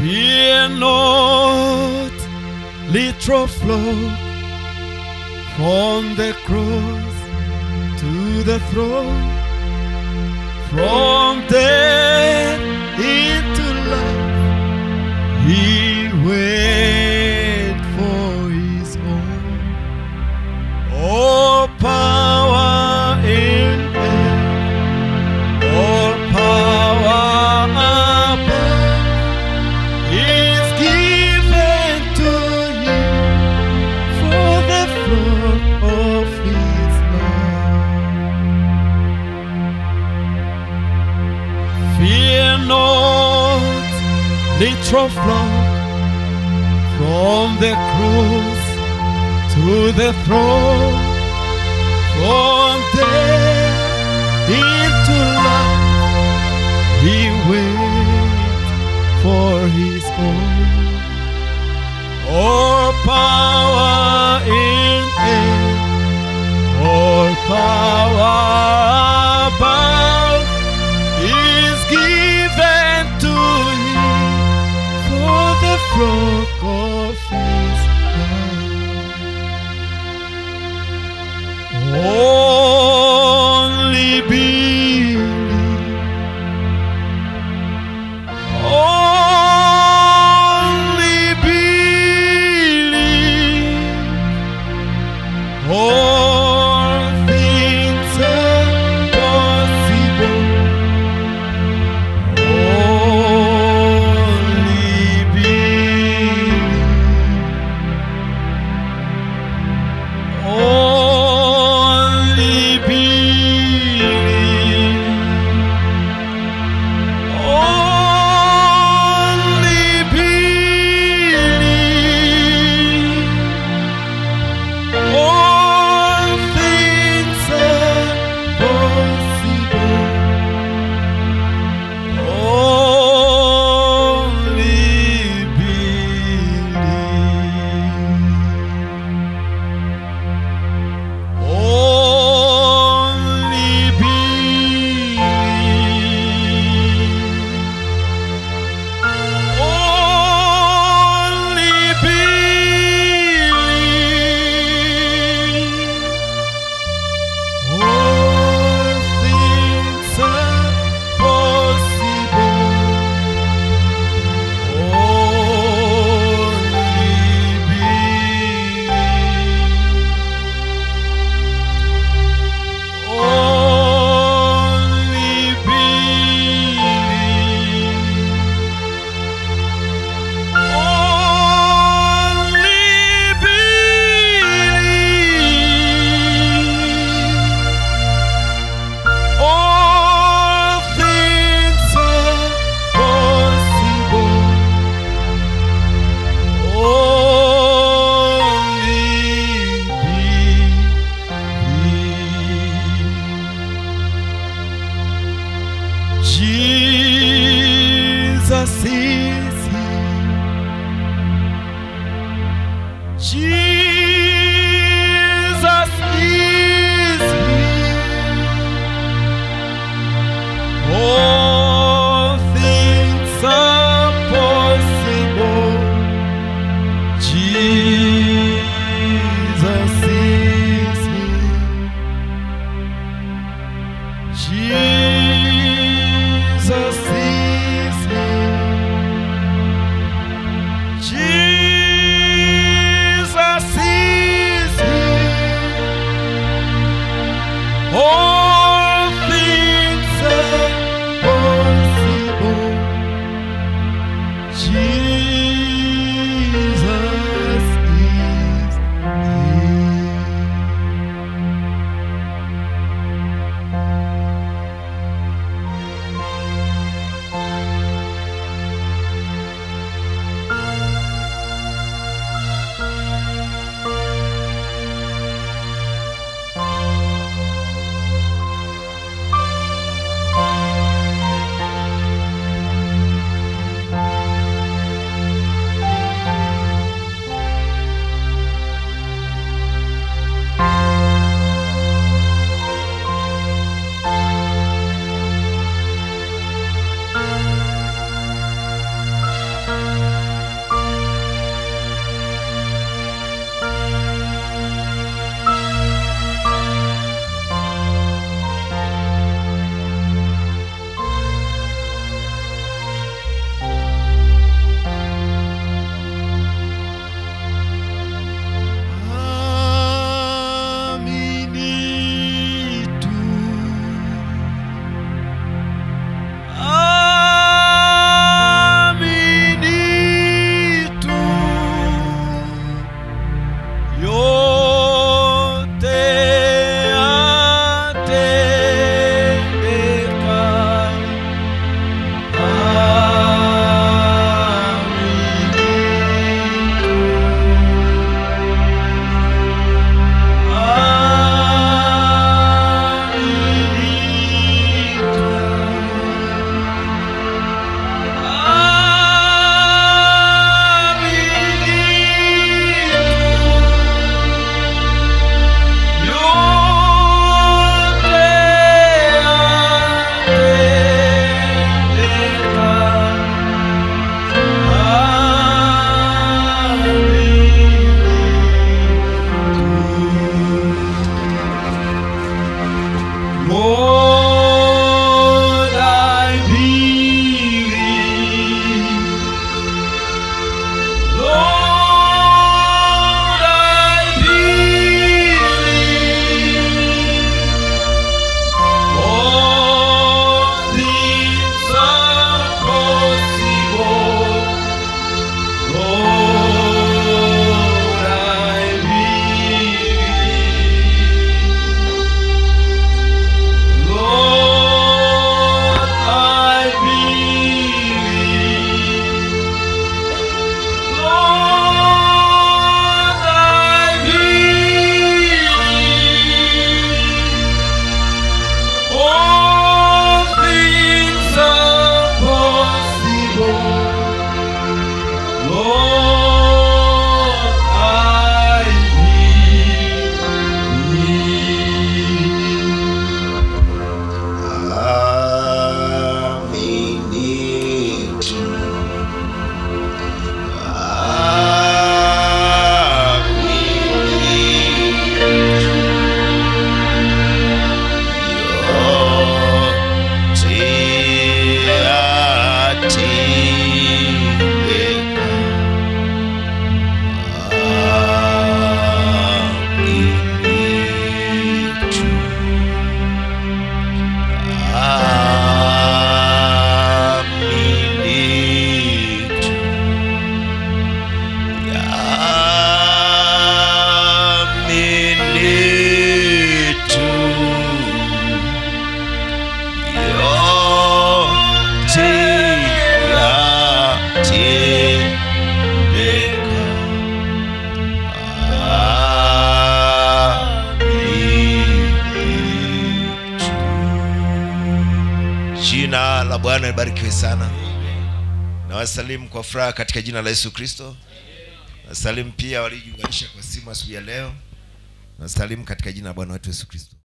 Fear not, little flock, from the cross to the throne, from death into life, He wait for His own. All power in heaven, all power above, is given to Him for the flock of His love. Fear not, little flock, from the cross to the throne, from death into life, He waits for His own. All power in heaven, all power above, is given to Him for the flock of His love. Only believe, only believe, all things are possible. Only believe, only believe, only believe, all things are possible. Only believe, only believe, only believe, all things are possible. Only believe, only believe, only believe, all things are possible. Only believe. Jesus is here. Jesus is here. All things are possible. Jesus is here. Jesus is here. Jesus Bwana ibarikiwe sana. Na wasalimu kwa furaha katika jina la Yesu Kristo. Wasalimu pia waliojiunganisha kwa simu asubuhi ya leo. Na wasalimu katika jina la Bwana wetu Yesu Kristo.